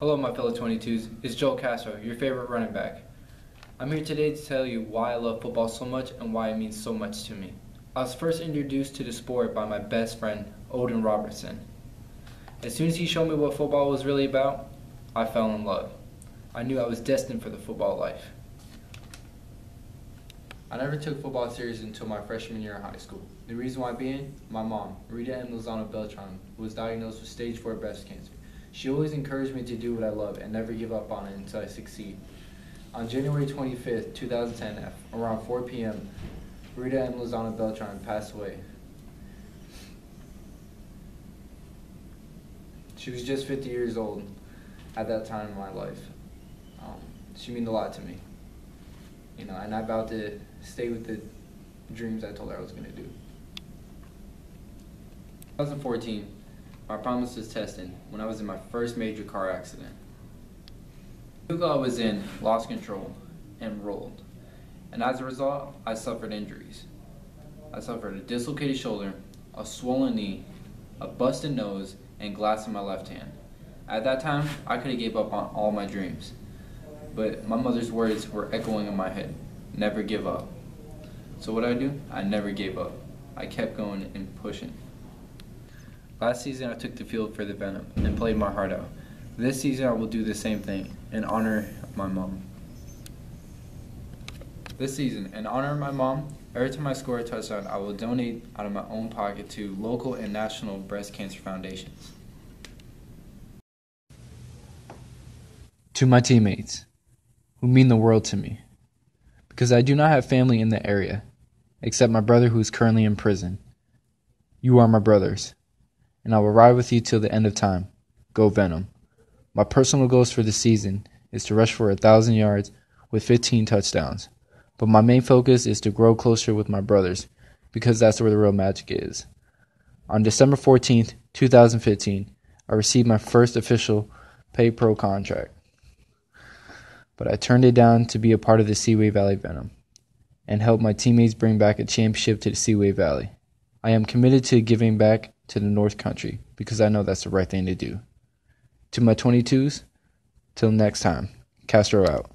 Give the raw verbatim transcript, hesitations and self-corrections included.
Hello my fellow twenty-twos, it's Joel Castro, your favorite running back. I'm here today to tell you why I love football so much and why it means so much to me. I was first introduced to the sport by my best friend, Odin Robertson. As soon as he showed me what football was really about, I fell in love. I knew I was destined for the football life. I never took football serious until my freshman year in high school. The reason why being, my mom, Rita M. Lozano Beltran, was diagnosed with stage four breast cancer. She always encouraged me to do what I love and never give up on it until I succeed. On January twenty-fifth, two thousand ten, at around four p m, Rita M. Lozano Beltran passed away. She was just fifty years old at that time in my life. Um, she meant a lot to me, you know, and I vowed to stay with the dreams I told her I was going to do. twenty fourteen. My promise was tested when I was in my first major car accident. The vehicle I was in lost control and rolled, and as a result, I suffered injuries. I suffered a dislocated shoulder, a swollen knee, a busted nose, and glass in my left hand. At that time, I could have gave up on all my dreams, but my mother's words were echoing in my head, never give up. So what did I do? I never gave up. I kept going and pushing. Last season, I took the field for the Venom and played my heart out. This season, I will do the same thing in honor of my mom. This season, in honor of my mom, every time I score a touchdown, I will donate out of my own pocket to local and national breast cancer foundations. To my teammates, who mean the world to me, because I do not have family in the area, except my brother who is currently in prison. You are my brothers, and I will ride with you till the end of time. Go Venom. My personal goals for this season is to rush for one thousand yards with fifteen touchdowns, but my main focus is to grow closer with my brothers, because that's where the real magic is. On December fourteenth, two thousand fifteen, I received my first official pay pro contract, but I turned it down to be a part of the Seaway Valley Venom and help my teammates bring back a championship to the Seaway Valley. I am committed to giving back to the North Country, because I know that's the right thing to do. To my twenty-twos, till next time, Castro out.